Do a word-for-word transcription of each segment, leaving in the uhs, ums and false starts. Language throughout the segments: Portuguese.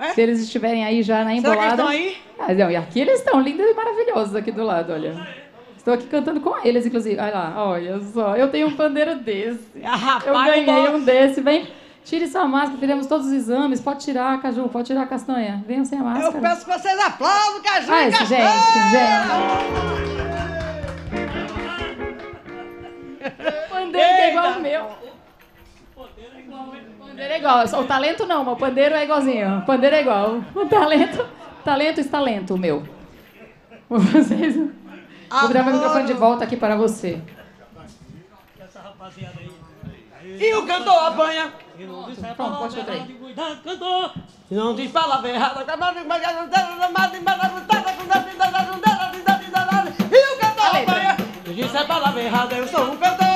É? Se eles estiverem aí já na embolada... Será que eles estão aí? Ah, não, e aqui eles estão lindos e maravilhosos aqui do lado, olha. Estou aqui cantando com eles, inclusive. Olha lá, olha só. Eu tenho um pandeiro desse. Ah, rapaz, eu ganhei um desse. Vem, tire sua máscara, fizemos todos os exames. Pode tirar, Caju, pode tirar a Castanha. Venham sem a máscara. Eu peço que vocês aplaudam, Caju. Mas, gente, gente. O pandeiro é igual o meu. O pandeiro é igual o meu. Pandeiro é igual, o talento não, mas o pandeiro é igualzinho. O pandeiro é igual. O talento, talento está lento, o meu. Vocês... Vou virar meu microfone de volta aqui para você. Essa rapaziada aí. E o cantor apanha. E não diz palavra errada, cuidado, cantor. E não diz palavra errada. E o cantor apanha. E diz palavra errada, eu sou um cantor.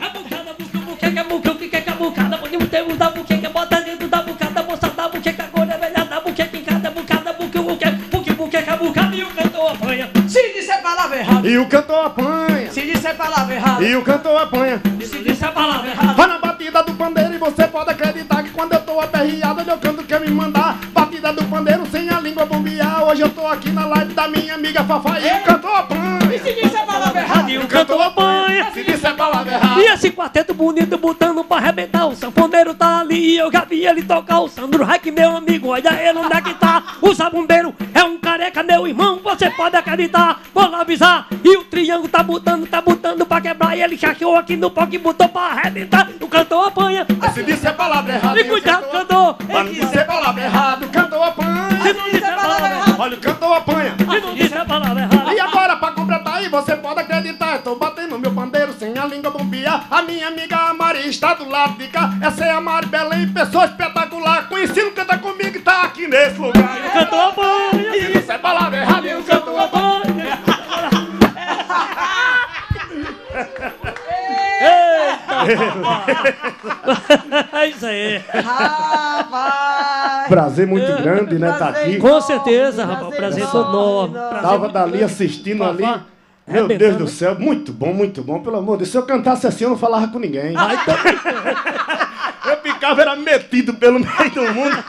Cabucada, bucu, buqueca, bucu, que que é cabucada? Podemos ter um da buqueca, bota dentro da bucada, moça da buqueca, agora velha da buqueca, em cada bucada, bucu, buqueca, bucu, buqueca, bucada, e o cantor apanha. Se disser palavra errada, e o cantor apanha. Se disser palavra errada, e o cantor apanha. E se disser palavra errada, vai na batida do pandeiro e você pode acreditar que quando eu tô aperreado, eu canto que me mandar. Batida do pandeiro sem a língua bombear. Hoje eu tô aqui na live da minha amiga Fafá. E o cantor apanha. E se disser palavra errada, e o cantor apanha. Se disser palavra errada, e esse quarteto bonito botando pra arrebentar. O sanfoneiro tá ali e eu já vi ele tocar. O Sandro Reck, meu amigo, olha ele onde é que tá. O zabumbeiro é um careca, meu irmão, você pode acreditar. Vou lá avisar, e o triângulo tá botando, tá botando pra quebrar. E ele chachou aqui no pau que botou pra arrebentar. O cantor apanha. Se disser palavra errada, e cuidado, cantor. Se disser palavra errada, o cantor apanha. Se não disser palavra errada, olha, o cantor apanha. Se não disser palavra errada. E agora, pra completar aí, você pode acreditar. Eu tô batendo meu pandeiro sem a língua bombia. A minha amiga a Mari está do lado de cá. Essa é a Mari Belém, pessoa espetacular. Conhecido, canta comigo e tá aqui nesse lugar. E o cantor apanha. Se disser palavra errada, e o cantor apanha. É isso aí. Rapaz. Prazer muito eu, grande, né, tá aqui. Com certeza, rapaz. Prazer todo novo. Tava dali assistindo ali. Meu Deus do céu, muito bom, muito bom. Pelo amor de Deus, se eu cantasse assim eu não falava com ninguém. Ai, então... eu ficava era metido pelo meio do mundo.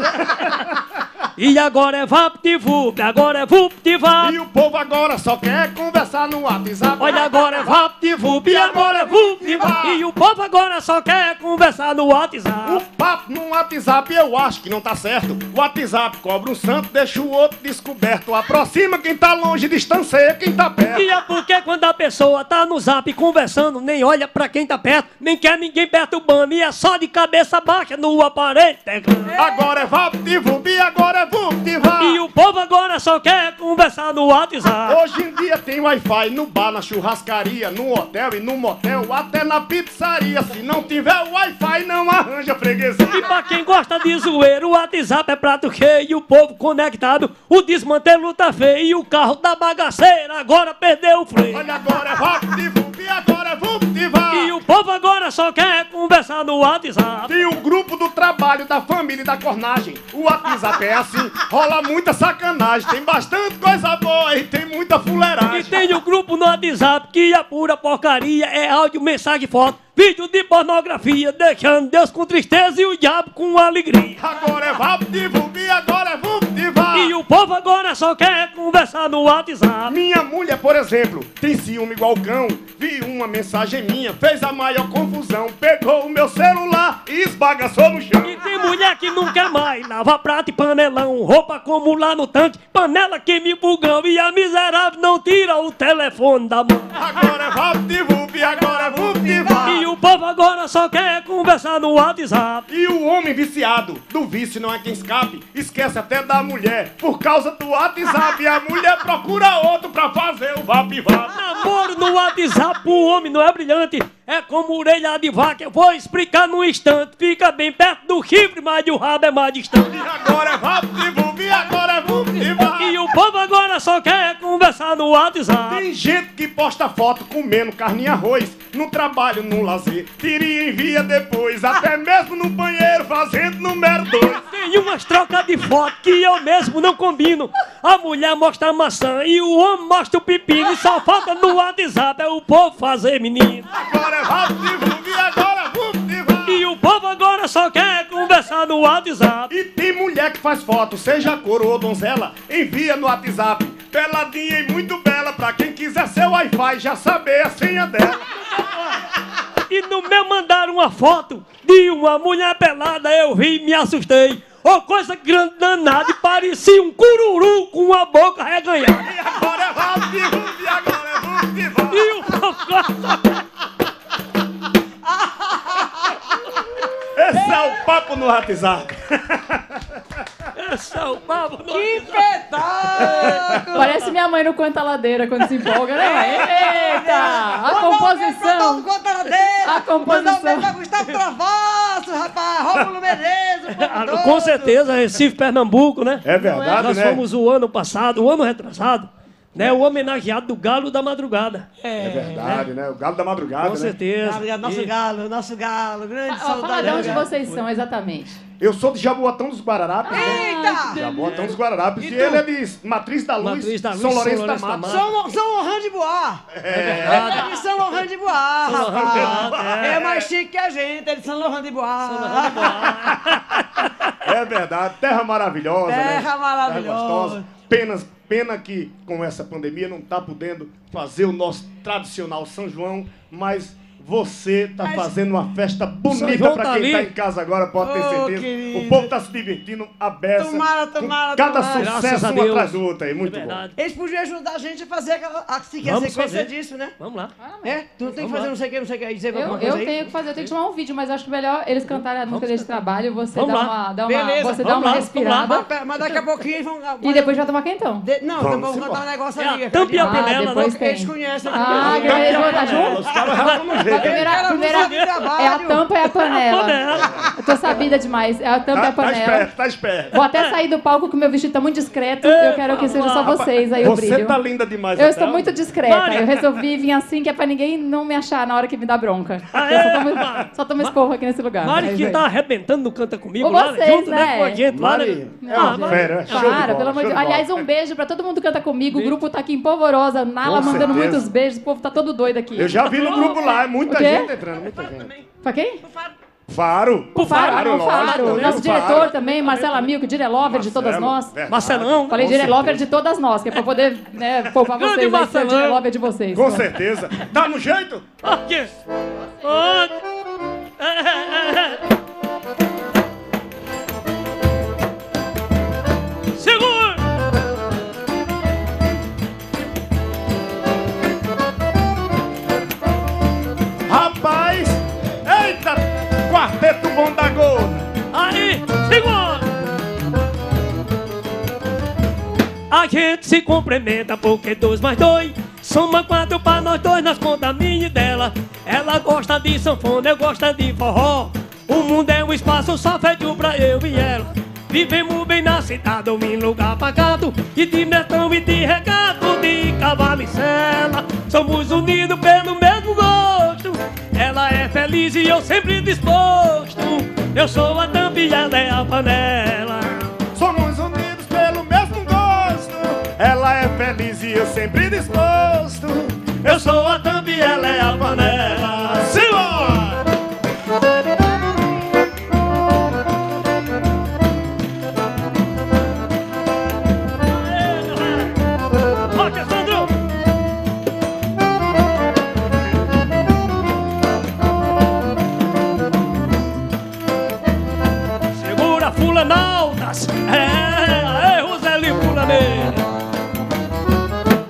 E agora é VaptVup, agora é VuptVap. E o povo agora só quer conversar no WhatsApp. Olha, agora é VaptVup, e agora é VuptVap. E o povo agora só quer conversar no WhatsApp. O papo no WhatsApp eu acho que não tá certo. O WhatsApp cobra um santo, deixa o outro descoberto. Aproxima quem tá longe, distancia quem tá perto. E é porque quando a pessoa tá no zap conversando, nem olha pra quem tá perto, nem quer ninguém perturbando. E é só de cabeça baixa no aparelho. Agora é VaptVup, e agora é E o povo agora só quer conversar no WhatsApp. Hoje em dia tem Wi-Fi no bar, na churrascaria, no hotel e no motel, até na pizzaria. Se não tiver Wi-Fi, não arranja freguesia. E pra quem gosta de zoeiro, o WhatsApp é prato cheio. E o povo conectado, o desmantelo tá feio. E o carro da bagaceira agora perdeu o freio. Olha, agora é VaptVup, e agora é VuptVap. E o povo agora só quer conversar no WhatsApp. Tem o grupo do trabalho, da família e da cornagem. O WhatsApp é assim. Rola muita sacanagem, tem bastante coisa boa e tem muita fuleiragem. E tem um grupo no WhatsApp que é pura porcaria. É áudio, mensagem, foto, vídeo de pornografia, deixando Deus com tristeza e o diabo com alegria. Agora é VaptVup, agora é VuptVap. E o povo agora só quer conversar no WhatsApp. Minha mulher, por exemplo, tem ciúme igual cão. Vi uma mensagem minha, fez a maior confusão. Pegou o meu celular e esbagaçou no chão. E tem mulher que não quer mais lavar prato e panelão, roupa como lá no tanque, panela que me bugão. E a miserável não tira o telefone da mão. Agora é VaptVup, agora é VuptVap. E o povo agora só quer conversar no WhatsApp. E o homem viciado, do vício não é quem escape. Esquece até da mulher, por causa do WhatsApp. E a mulher procura outro pra fazer o VaptVap. Namoro no WhatsApp, o homem não é brilhante. É como orelha de vaca, eu vou explicar num instante. Fica bem perto do chifre, mas o rabo é mais distante. E agora é VaptVup, e agora é VuptVap. E o povo agora só quer conversar no WhatsApp. Tem gente que posta foto comendo carne e arroz, no trabalho, no lazer, tira e envia depois, até mesmo no banheiro, fazendo número dois. Tem umas trocas de foto que eu mesmo não combino. A mulher mostra a maçã e o homem mostra o pepino. E só falta no WhatsApp é o povo fazer menino. Agora é VaptVup, agora VuptVap. E o povo agora só quer conversar no WhatsApp. E tem mulher mulher que faz foto, seja coro ou donzela, envia no WhatsApp, peladinha e muito bela, pra quem quiser seu Wi-Fi já saber a senha dela. E no meu mandaram uma foto de uma mulher pelada, eu ri e me assustei. Ô, coisa grande danada, e parecia um cururu com a boca reganhada. E agora é valdivo, e agora é valdivo. E o Esse é o papo no WhatsApp. Esse é o papo no Que espetáculo! Parece minha mãe no Conta Ladeira quando se empolga, né? Eita! A Ô, composição! A composição! Mandar um beijo pra Gustavo Travassos, rapaz! Rômulo Menezes! Ah, com certeza, Recife, Pernambuco, né? É verdade, Nós né? Nós fomos o ano passado, o ano retrasado, né? O homenageado do Galo da Madrugada. É, é verdade, né? né? O Galo da Madrugada, Com né? certeza. Nosso e... galo, nosso galo, grande ah, saudade. Fala de onde vocês são, exatamente. Eu sou de Jaboatão dos Guararapes. Eita! Né? Jaboatão dos Guararapes. E, e ele é de Matriz da Luz, Matriz da Luz São Lourenço da Mata. São Lourenço de Boá. É. Ele é de São Lourenço de Boá, rapaz. É. é mais chique que a gente, é de São Lourenço de Boá. São Lourenço de Boá. É verdade, terra maravilhosa, terra né? Terra maravilhosa. Terra gostosa. Penas... Pena que, com essa pandemia, não está podendo fazer o nosso tradicional São João, mas você está mas... fazendo uma festa bonita para quem está tá em casa agora, pode oh, ter certeza. Querido. O povo está se divertindo a beça. Tomara, tomara, cada tomara. sucesso um atrás do outro aí, muito é bom. Eles podiam ajudar a gente a fazer aquela a, se quer sequência fazer. disso, né? Vamos lá. Ah, é? Tu não tem que fazer lá. não sei o que, não sei o que. Dizer eu eu tenho que fazer, eu tenho que chamar um vídeo, mas acho melhor eles cantarem a música desse trabalho, você vamos dá lá. uma, dá uma, Beleza, você dá uma lá, respirada. Mas daqui a pouquinho eles vão... E depois vai tomar quentão. De... Não, vamos cantar um negócio ali. Tampe a panela, né? Eles conhecem. Ah, que eles vão estar juntos? A primeira, a primeira é a tampa e a panela. Eu tô sabida demais. É a tampa tá, e a panela. Tá esperto, tá esperto. Vou até sair do palco que o meu vestido tá muito discreto. Ei, eu quero que seja só vocês aí o brilho. Você tá linda demais. Eu estou tal. muito discreta. Mari. Eu resolvi vir assim que é pra ninguém não me achar na hora que me dá bronca. Ah, eu é, só tomo esporro aqui nesse lugar. Mari que tá arrebentando no Canta Comigo. Ou vocês, junto, né? Com a gente, Mari. Fera, Claro, pelo amor de Deus. Aliás, um beijo pra todo mundo que Canta Comigo. O grupo tá aqui em polvorosa. Nala mandando muitos beijos. O povo tá todo doido aqui. Eu já vi no grupo lá, é muito Muita gente entrando, muita gente. Também. Pra quem? Pro Faro. Faro. Pro Faro, Faro, Faro. Nosso Faro. diretor também, Marcelo Amil, que direlover de todas nós. Marcelão. Falei direlover de todas nós, que é pra poder, né, poupar vocês aí, ser direlover de vocês. Com cara. certeza. Tá no jeito? Aqui. Rapaz, eita, quarteto bom da gorda. Aí, segura. A gente se cumprimenta porque dois mais dois soma quatro pra nós dois nas contas minha e dela. Ela gosta de sanfona, eu gosto de forró. O mundo é um espaço só feito pra eu e ela. Vivemos bem na cidade ou em lugar pagado, e de metão e de regato, de cavalo e sela. Somos unidos pelo mesmo gosto. Ela é feliz e eu sempre disposto. Eu sou a tampa e ela é a panela. Somos unidos pelo mesmo gosto. Ela é feliz e eu sempre disposto. Eu sou a tampa e ela é a panela. Simbora!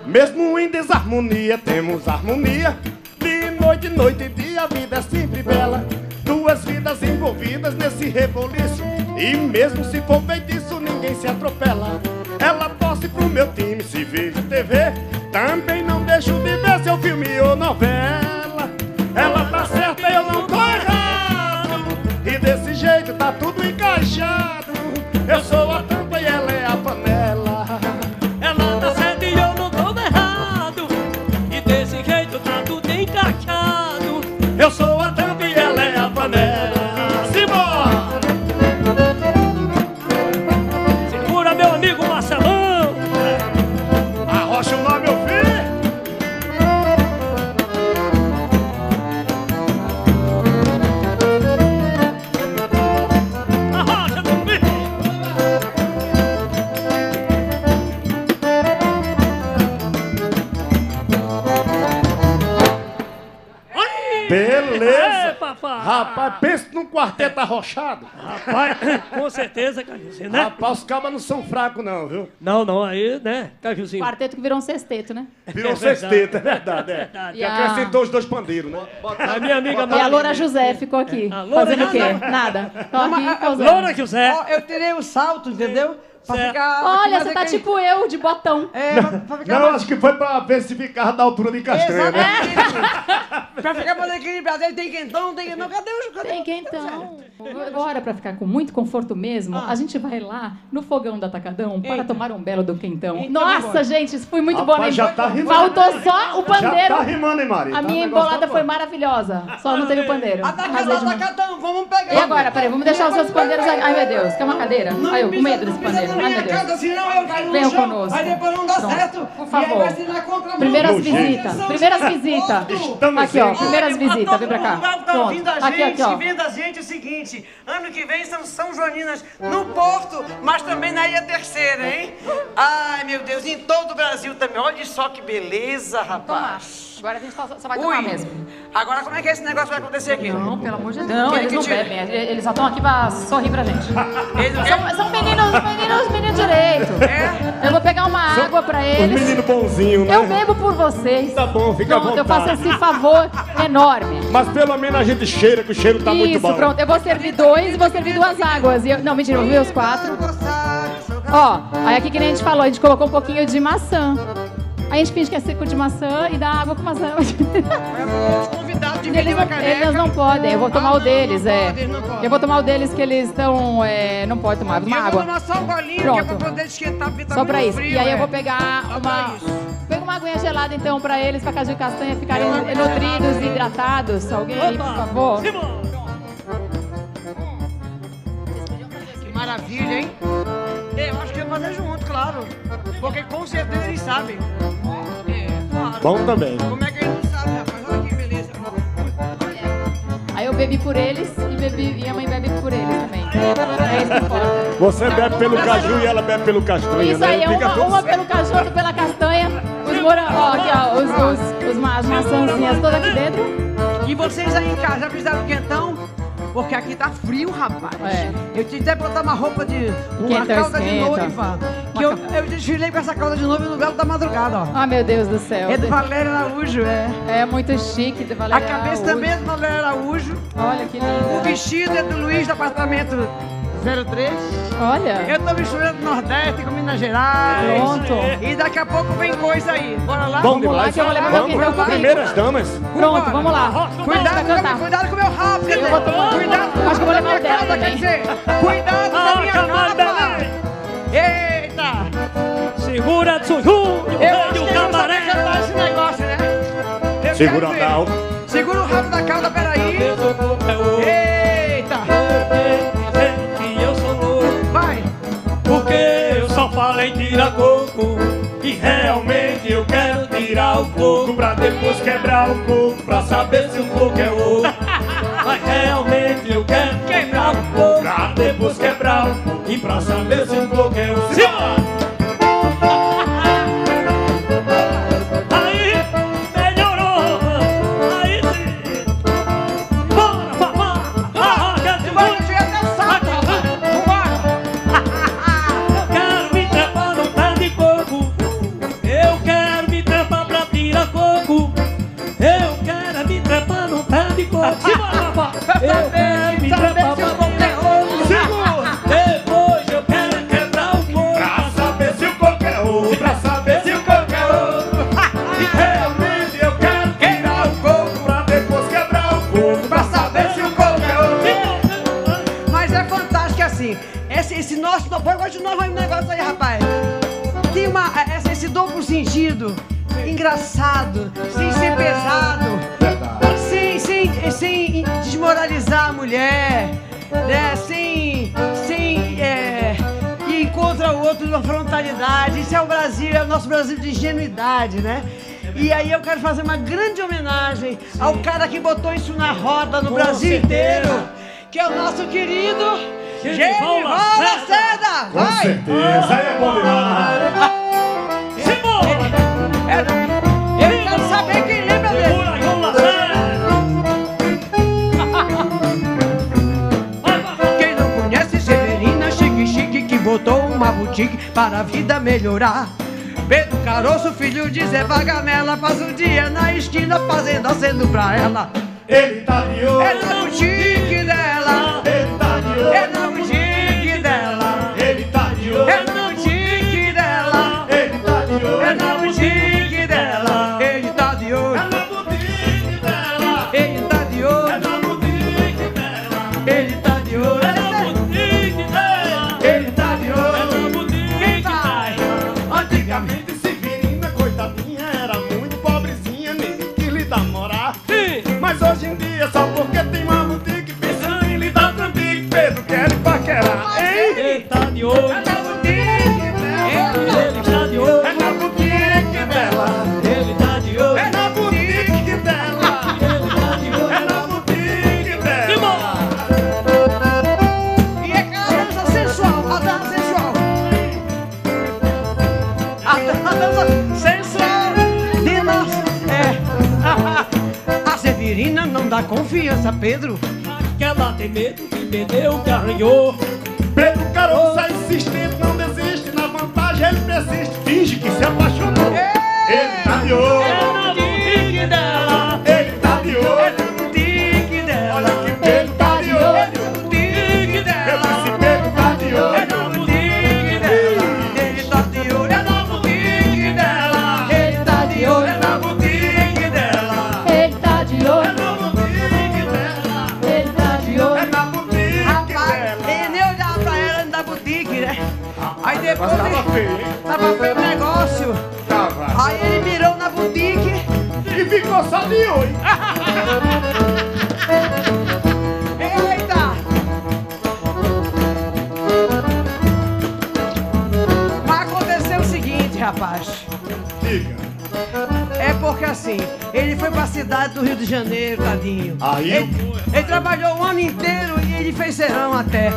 Mesmo em desarmonia, temos harmonia. De noite, noite e dia, a vida é sempre bela. Duas vidas envolvidas nesse reboliço, e mesmo se for feitiço, ninguém se atropela. Ela torce pro meu time, se vejo T V, também não deixo de ver seu filme ou novela. Ela tá certa, eu não tô errado, e desse jeito tá tudo encaixado. Eu sou a tampa e ela é a panela. Ela tá certa e eu não tô errado, e desse jeito tá tudo encaixado. Eu sou a tampa e ela é a panela. Simbora! Segura meu amigo Marcelão. Arrocha o nome, meu filho. Arrocha, meu filho. rapaz. Rapaz, pensa num quarteto arrochado. Rapaz, com certeza, Cajuzinho, né? Rapaz, os cabas não são fracos, não, viu? Não, não, aí, né, Cajuzinho? Quarteto que virou um sexteto, né? Virou um sexteto, é verdade, é. E acrescentou os dois pandeiros, né? A minha amiga Mari. E a Loura José ficou aqui. Fazendo o quê? Nada. Loura José. Eu tirei o salto, entendeu? Ficar, olha, você tá que... tipo eu, de botão. É, não, pra ficar não mais... acho que foi pra ver se ficava da altura de Castanha, né? É. Pra ficar mais equilibrado, tem quentão, tem quentão. Cadê os... Cadê tem quentão. Agora, pra ficar com muito conforto mesmo, ah. a gente vai lá no fogão do Atacadão para Eita. tomar um belo do quentão. Eita, nossa, gente, isso foi muito bom, hein? Já tá rimando. Faltou só o pandeiro. Já tá rimando, hein, Mari? A minha tá embolada foi maravilhosa. Só não teve o pandeiro. Atacadão, Atacadão, vamos pegar. E agora, peraí, vamos deixar os seus pandeiros... Ai, meu Deus, quer uma cadeira? Ai, eu com medo desse pandeiro. Minha casa, senão eu caio no chão, aí depois não dá então, certo. Por favor. Primeiras visitas. Primeiras visitas. Aqui, ó. Primeiras visitas. Vem pra cá. Tá ouvindo a gente, vendo a gente o seguinte. Ano que vem são São Joaninas no Porto, mas também na Ilha Terceira, hein? Ai, meu Deus. Em todo o Brasil também. Olha só que beleza, rapaz. Agora a gente só vai tomar mesmo. Agora como é que esse negócio vai acontecer aqui? Não, pelo amor de Deus. Não, eles não bebem. Eles só estão aqui pra sorrir pra gente. São meninos, meninos. Os meninos direito. É? Eu vou pegar uma São água pra eles. Os meninos bonzinhos, né? Eu bebo por vocês. Tá bom, fica pronto, à vontade. Eu faço esse favor enorme. Mas pelo menos a gente cheira, que o cheiro tá Isso, muito bom. Isso, pronto. Eu vou servir dois e vou servir duas águas. E eu... Não, mentira, eu vou ver os quatro. Ó, aí aqui que nem a gente falou, a gente colocou um pouquinho de maçã. Aí a gente finge que é seco de maçã e dá água com maçã. Os convidados de eles, eles não podem, eu vou tomar ah, o deles, não, é. Não pode, não eu vou tomar o deles que eles estão. É, não pode tomar, uma eu água. Vou tomar só um bolinho, pronto, que é pra poder esquentar a vitamina só pra isso. Frio, e aí é. eu vou pegar ah, uma. Pega uma aguinha gelada então pra eles, pra Caju e Castanha ficarem é. nutridos e hidratados. Alguém aí, por favor? Que maravilha, hein? Eu acho que eu vou fazer junto, claro. Porque com certeza eles sabem. É, claro. Bom também. Como é que eles não sabem, rapaz? Olha que beleza. Aí eu bebi por eles e bebi e a mãe bebe por eles também. É isso que importa. Você bebe pelo caju e ela bebe pelo castanha. Isso aí, né? é uma, uma pelo caju, outra pela castanha. Os morangos, ó, aqui, ó, os, os, os, as maçãzinhas todas aqui dentro. E vocês aí em casa já precisaram do quentão? Porque aqui tá frio, rapaz. É. Eu tinha até botar uma roupa de... Uma quentão calda esquenta. de noiva. Que eu, eu desfilei com essa calda de noiva no Galo da Madrugada, ó. Ah, meu Deus do céu. É do Valério Araújo, é. É muito chique, do Valério Araújo. A cabeça Araújo. também é do Valério Araújo. Olha, que lindo. O vestido é do Luiz, do apartamento zero três. Olha. Eu tô misturando Nordeste com Minas Gerais. Pronto. E daqui a pouco vem coisa aí. Bora lá? Bom, vamos lá, que eu vou levar vamos, meu quentão comigo. Primeiras damas. Pronto, vamos lá. Cuidado, com, cuidado com o meu rabo, quer dizer. Cuidado com o meu rabo, quer dizer. Cuidado com a minha capa. Eita. Segura, Tsuju. Eu o camaré. Esse negócio, né? Eu Segura o rabo. Segura o rabo da calda, peraí. Eita. Porque eu só falo em tirar coco e realmente eu quero tirar o coco pra depois quebrar o coco pra saber se o coco é ouro. Mas realmente eu quero quebrar o coco pra depois quebrar o coco e pra saber se o coco é ouro. Aí melhorou, aí sim. Bora, papá, arranca de volta. Eu quero me trampar pra qualquer ouro. Depois eu quero quebrar o couro pra saber se o coco é ouro, pra saber se o coco é ouro. E realmente eu quero quebrar o coco pra depois quebrar o coco pra saber se o coco é ouro. Mas é fantástico assim. Esse, esse nosso... Pode continuar o negócio aí, rapaz. Tem uma... Esse, esse dobro cingido, engraçado, sem ser pesado, sem desmoralizar a mulher, né? Sem, sem é, ir contra o outro na frontalidade. Isso é o Brasil, é o nosso Brasil de ingenuidade, né? E aí eu quero fazer uma grande homenagem Sim. ao cara que botou isso na roda no Com Brasil certeza. inteiro, que é o nosso querido Genival Lacerda. Com Vai. certeza, aí é combinado. Eu quero saber quem é, meu Deus. botou uma boutique para a vida melhorar. Pedro Caroço, filho de Zé Vagamela, faz um dia na esquina fazendo acendo pra ela. Ele tá de olho é na boutique dela. Ele tá de olho é na boutique dela. Ele tá de olho é na boutique dela. Ele tá de olho é na boutique dela. Ele tá de olho é na boutique dela. Ele tá de olho é na boutique dela. Ele tá de olho é na boutique dela. Ele tá de olho é na boutique dela. Antigamente Severina, coitadinha, era muito pobrezinha, nem que lhe dá morar. Mas hoje em dia, só porque tem uma boutique, pensa em lhe dar trambique, Pedro quer paquerar, hein? Ele tá de olho é na boutique dela. Ele tá de olho é na boutique dela. Ele tá de olho é na boutique dela. Ele tá de olho é na boutique dela. E é que a dança sensual, a dança sensual, a dança sensual de nós, é. Severina não dá confiança, Pedro, que ela tem medo de perder o que arranhou. Pedro Caroço é insistente, não desiste, na vantagem ele persiste, finge que se apaixonou. Ei, ele tá de olho é na boutique dela. Ele tá de olho é na boutique dela. Olha que Pedro tá de olho é na boutique dela. Eu disse Pedro tá de olho é na boutique dela. Ele tá de olho é na boutique dela. Ele tá de olho é na boutique. É na boutique dela. Ele tá de olho é na boutique. Rapaz, dela. Ele nem olhava pra ela na boutique, né? Rapaz, aí depois tava ele... feio, hein? Tava feio o negócio. Tava. Aí ele mirou na boutique e ficou só de olho. Eita! Mas aconteceu o seguinte, rapaz. Diga. É porque assim, ele foi pra cidade do Rio de Janeiro, tadinho. Aí ele, ele trabalhou o ano inteiro e ele fez serão até.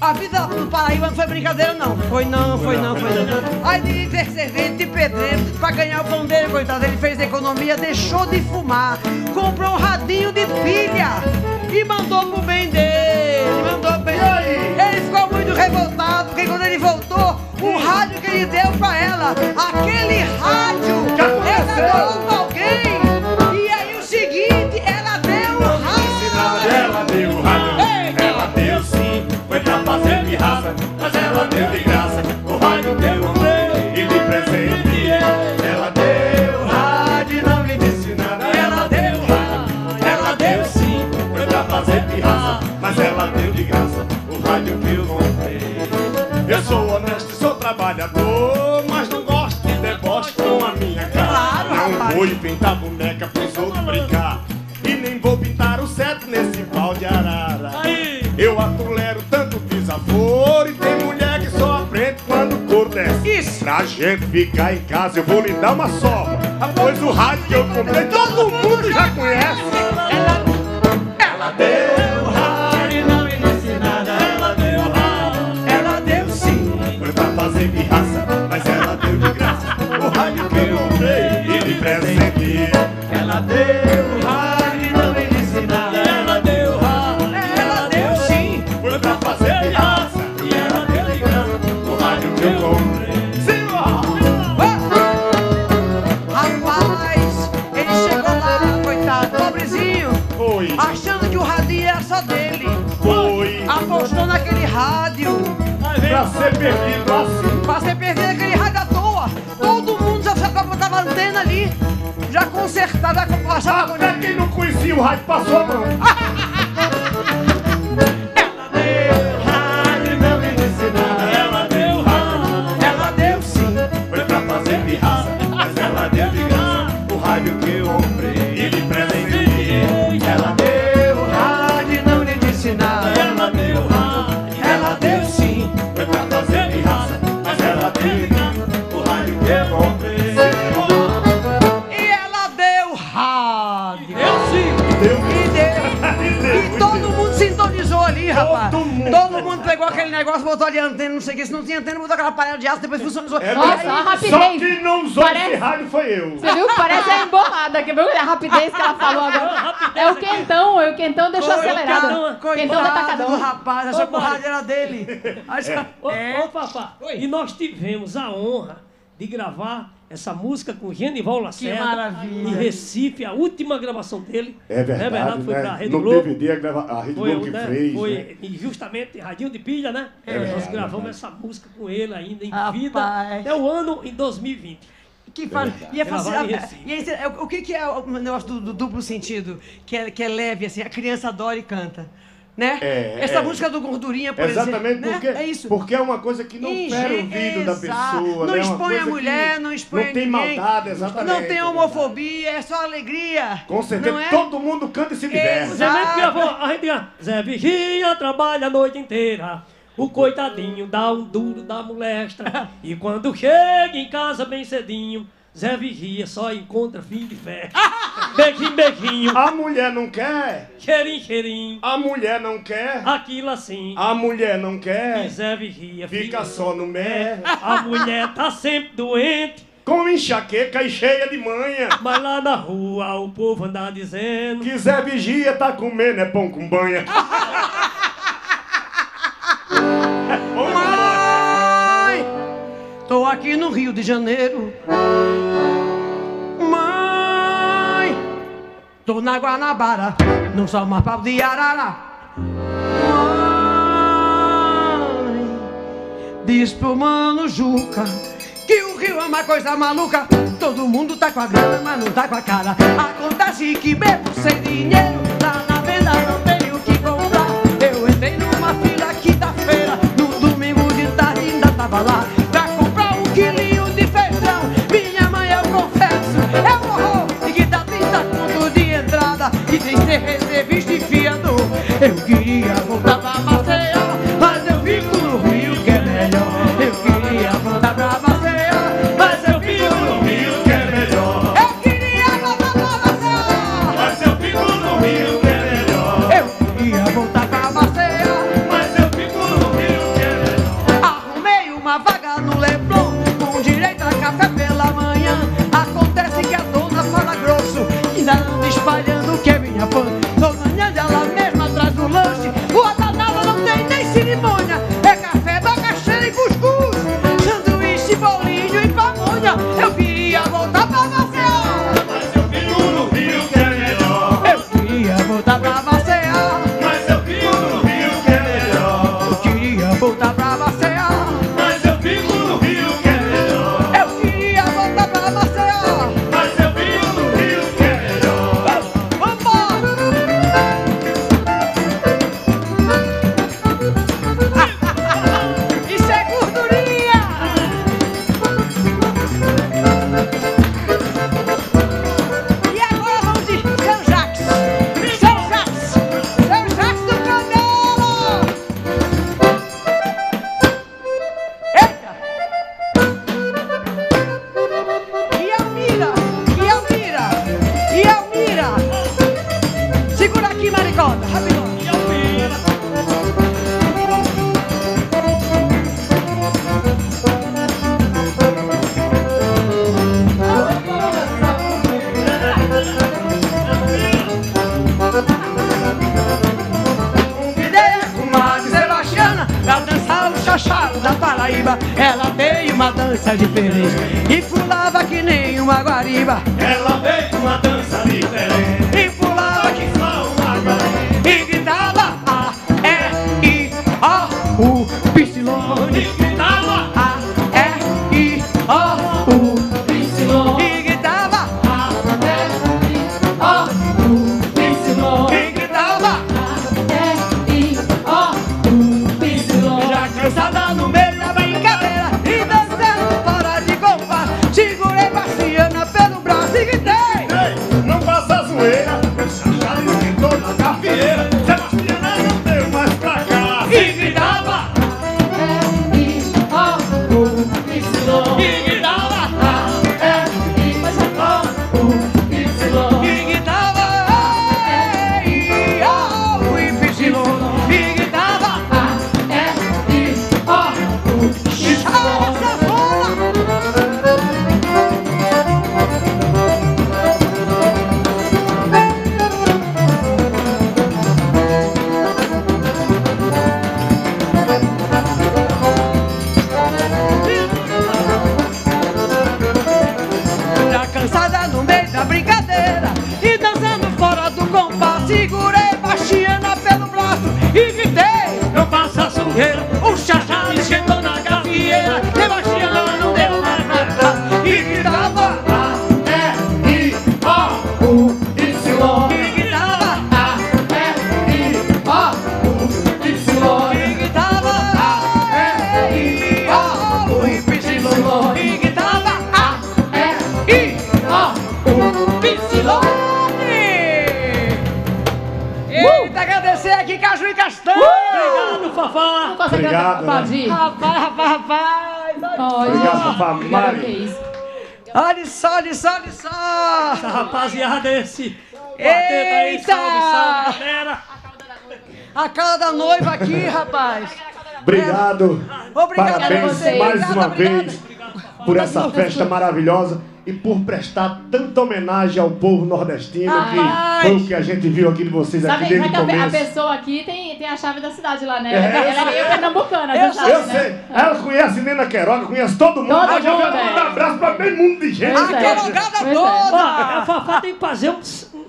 A vida do Paraíba não foi brincadeira, não. Foi não, foi não, foi não. Aí ele teve servente de pedreiro pra ganhar o pão dele, coitado. Ele fez economia, deixou de fumar, comprou um radinho de pilha e mandou pro bem dele. Mandou bem dele. Ele ficou muito revoltado, porque quando ele voltou, o rádio que ele deu pra ela, aquele rádio, ela deu pra alguém. E aí o seguinte, ela deu o rádio. Ela deu o rádio, ela deu sim. Foi pra fazer de raça, mas ela deu de graça. O rádio que eu comprei e me presenteei. Ela deu o rádio, não me disse nada. Ela deu o rádio, ela deu sim. Foi pra fazer de raça, mas ela deu de graça. O rádio que eu comprei. Eu sou honesto, sou trabalhador, mas não gosto de deboche com a minha cara. Claro, não rapaz. Vou inventar boneca pra os outros brincar. E nem vou pintar o certo nesse pau de arara. Aí. Eu atolero tanto desaforo. E tem mulher que só aprende quando o couro desce. Isso. Pra gente ficar em casa eu vou lhe dar uma sobra. Pois o rádio que eu comprei todo mundo já conhece. Ela, ela deu o rádio e não me disse nada. Ela deu o rádio, ela deu sim. Foi pra fazer pirraça, mas ela deu de graça. O rádio que eu comprei e me presenteei. Ela deu o rádio. Achando que o rádio era só dele. Foi. Apostou naquele rádio pra ser perdido assim. Pra ser perdido aquele rádio à toa. Todo mundo já botava a antena ali, já consertava, já consertava. Até quem não conhecia o rádio passou a mão. Ela deu rádio, não me disse nada. Ela deu rádio, ela deu sim. Foi pra fazer pirraça, mas ela deu de graça. O rádio que eu comprei e lhe presenteei. Ela deu o rádio, não lhe disse nada. Ela deu o rádio, ela deu sim. Foi pra fazer de raça, mas ela deu nada. O rádio que eu comprei. E ela deu o rádio. Eu sim. E deu. botou ali antena, não sei o que, se não tinha antena, botou aquela panela de aço, depois funcionou. É, nossa, aí, a rapidez. Só que não usou parece... esse rádio foi eu. Você viu? Parece a embolada, que viu a rapidez que ela falou agora. É o quentão, é o quentão deixou oh, acelerado. Quentão, coitado, quentão do Atacadão. O rapaz achou que o rádio era dele. Ô, é. é. Papá, e nós tivemos a honra de gravar essa música com o Genival Lacerda. Que maravilha. Em Recife, a última gravação dele. É verdade, né? Bernardo, foi né? pra Rede Globo. No D V D, a, grava... a Rede foi, Globo que né? fez. Foi, né? E justamente, Radinho de Pilha, né? É verdade, nós gravamos é essa música com ele ainda em rapaz. vida. Até o ano em dois mil e vinte. Que faz... é e, é fácil... e aí, o que é o negócio do, do duplo sentido? Que é, que é leve, assim, a criança adora e canta. Né? É, essa é. música do Gordurinha, por Exatamente, exemplo. Exatamente, né? é porque é uma coisa que não fere o vidro da pessoa. Não né? expõe a mulher, não expõe não ninguém. Não tem maldade, exatamente. Não tem homofobia, é só alegria. Com certeza, é? todo mundo canta e se diverte. Zé Vigia, Zé Vigia trabalha a noite inteira. O coitadinho dá um duro da molestra. E quando chega em casa bem cedinho, Zé Vigia só encontra fim de fé. Beijinho, beijinho. A mulher não quer. Cheirinho, cheirinho. A mulher não quer. Aquilo assim. A mulher não quer. E Zé Vigia fica filho, só no mé. A mulher tá sempre doente, com enxaqueca e cheia de manha. Mas lá na rua o povo anda dizendo que Zé Vigia tá comendo é pão com banha. Mãe, tô aqui no Rio de Janeiro. Mãe, tô na Guanabara, não sou mais pau de arara. Mãe, diz pro mano Juca que o Rio é uma coisa maluca. Todo mundo tá com a grana, mas não tá com a cara. Acontece que mesmo sem dinheiro, lá na venda não tem o que comprar. Eu entrei numa fila quinta-feira, no domingo de tarde ainda tava lá, pra comprar um quilinho de feijão. Minha mãe, eu confesso, é um horror, e que dá trinta conto de entrada, e tem que ser reservista e fiador. Eu queria voltar pra Maceió, mas eu fico no Rio que é melhor. Eu queria voltar pra Maceió, mas eu fico no Rio que é melhor. Eu queria voltar pra Maceió, mas eu fico no Rio que é melhor. Eu queria voltar pra Maceió, mas eu fico no Rio que é melhor. Arrumei uma vaga no Leblon, com direito a café pela manhã. Acontece que a dona fala grosso, ainda anda espalhando que é minha fã. Tô manhando ela mesma atrás do lanche, o adanava não tem nem cerimônia. É café, bacaxeira e cuscuz, sanduíche, bolinho e pamonha. Eu queria voltar pra Maceió, mas eu fico no Rio que é melhor. Eu queria voltar pra Maceió, mas eu fico no Rio que é melhor. Eu queria voltar pra Maceió, mas eu fico no Rio que é melhor. Eu queria voltar pra Maceió, mas eu fico no Rio que é melhor. Vambora! Isso é gordurinha! E agora vamos de São Jacques. São Jacques. São Jacques do Candelo. Eita. E Almira. E Almira. E Almira. Segura aqui, Maricota. Rapidão. E Almira. Convidei a comadre Sebastiana pra dançar o chachado da Paraíba. Ela tem uma dança diferente e pulava que nem uma guariba. Ela fez uma dança diferente E pulava que só uma guariba. e gritava A, E, I, O, U, Pistilone. E gritava A, E, I, O, U, Pistilone. E gritava A, E, I, O, U, Pistilone. E gritava Já cansada no meio da brincadeira e dançando fora de compasso, segurei Bastiana pelo braço e gritei. Ei, não faça zoeira, eu já lhe esquentou na gafieira. Sebastiana não deu mais pra cá. E gritava E, I, O, Obrigado. Né? Rapaz, rapaz, rapaz. Olha, obrigado, Fafá. Mari. Olha só, olha só, olha só. Essa rapaziada, esse batendo aí, salve, salve, galera. A cara da noiva aqui, rapaz. Obrigado. Obrigado. Parabéns a vocês. mais obrigado, uma obrigado. vez por essa festa maravilhosa e por prestar tanta homenagem ao povo nordestino, ah, que foi o que a gente viu aqui de vocês. Sabe, aqui desde o começo. A pessoa aqui tem, tem a chave da cidade lá, né? É, ela é meio pernambucana. Eu, chave, eu né? sei. Ela conhece Nena Queiroga, conhece todo mundo. Todo a gente vai mandar abraço pra bem mundo de gente. A Queirogada toda! É. Ó, a Fafá tem que fazer um...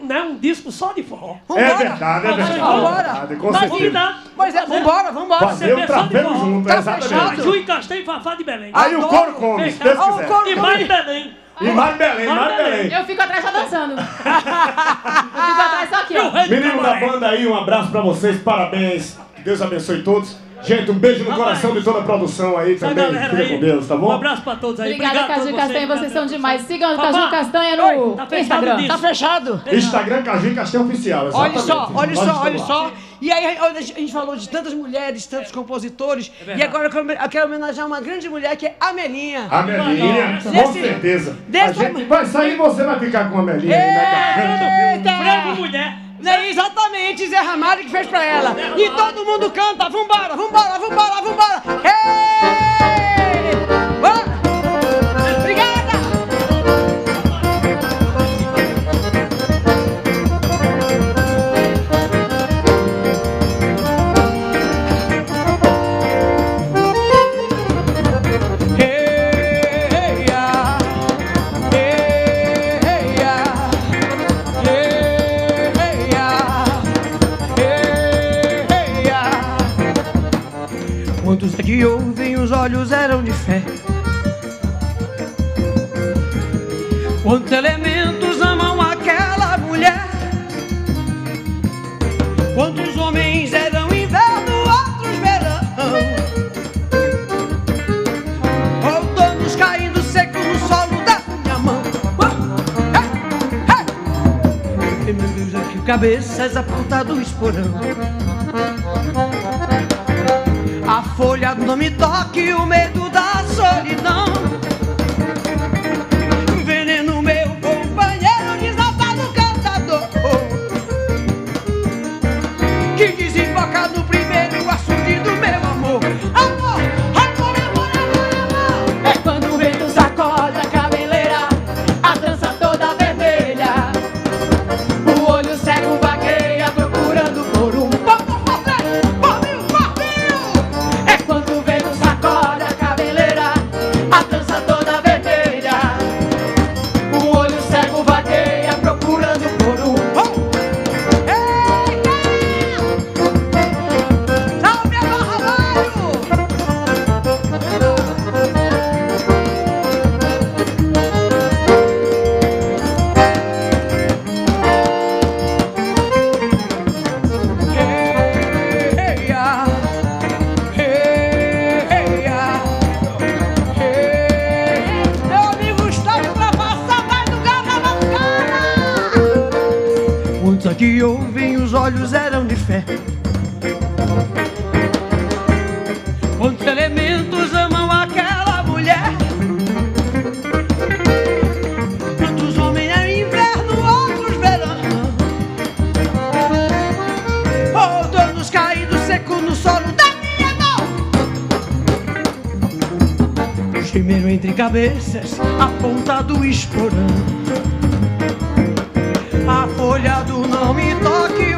Né? Um disco só de forró. Vambora. É verdade, é verdade. Vambora. Com certeza. Pois é, vambora, vambora. Fazer o trapéu junto, tá exatamente. Caju e Castanha e Fafá de Belém. Aí o couro come, se Deus quiser. E Mari Belém. E Mari Belém, Mari Belém. Eu fico atrás só dançando. Eu fico atrás só aqui, ó. Menino da banda aí, um abraço pra vocês, parabéns. Que Deus abençoe todos. Gente, um beijo no Rapaz, coração de toda a produção aí também. Fica aí. com Deus, tá bom? Um abraço pra todos aí. Obrigada, Obrigado Caju e Castanha, vocês são demais. Sigam o Caju e Castanha no Oi, tá Instagram. Disso. Tá fechado. Instagram Caju e Castanha Oficial, exatamente. Olha só, olha só, olha só. E aí a gente falou de tantas mulheres, tantos compositores. É e agora eu quero, eu quero homenagear uma grande mulher que é a Amelinha. Amelinha, com desse, certeza. Desse a gente tamanho. vai sair, você vai ficar com a Amelinha. Eita! Frango mulher. É exatamente Zé Ramalho que fez pra ela. E todo mundo canta, vambora, vambora, vambora, vambora. Ei! Bora! Obrigada! Quantos que ouvem, os olhos eram de fé. Quantos elementos amam aquela mulher. Quantos homens eram inverno, outros verão. Outonos caindo seco no solo da minha mão. E meu Deus, aqui cabeças apontadas do esporão. A folha não me toque, o medo da solidão. Veneno meu companheiro, desaltado cantador, que desemboca no primeiro açude do meu amor. Amor, amor, amor, amor, amor. É quando o vento sacode a cabeleira, a trança toda vermelha, o olho cego vagueia procurando por um que ouvem, os olhos eram de fé. Quantos elementos amam aquela mulher. Quantos homens eram inverno, outros verão. Outonos caídos seco no solo da minha mão. Gemeram entre cabeças, apontado esporão. Olhado, não me toque.